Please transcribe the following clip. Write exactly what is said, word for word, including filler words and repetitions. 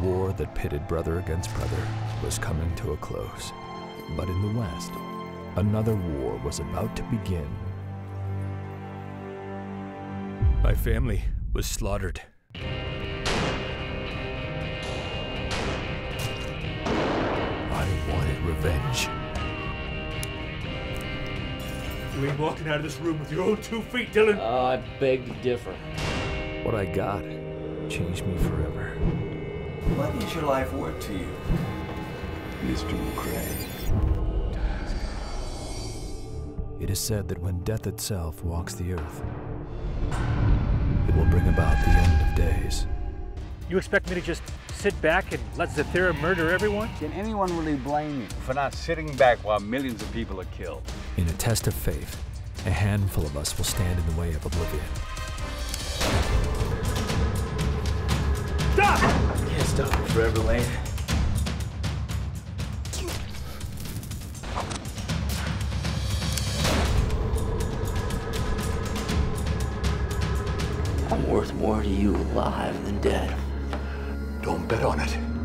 war that pitted brother against brother was coming to a close. But in the West, another war was about to begin. My family was slaughtered. I wanted revenge. You ain't walking out of this room with your own two feet, Dylan! Uh, I beg to differ. What I got changed me forever. What is your life worth to you, Mister McCrae? It is said that when death itself walks the earth, it will bring about the end of days. You expect me to just sit back and let Zethira murder everyone? Can anyone really blame you for not sitting back while millions of people are killed? In a test of faith, a handful of us will stand in the way of oblivion. Stop! I can't stop it forever, Lane. I'm worth more to you alive than dead. Don't bet on it.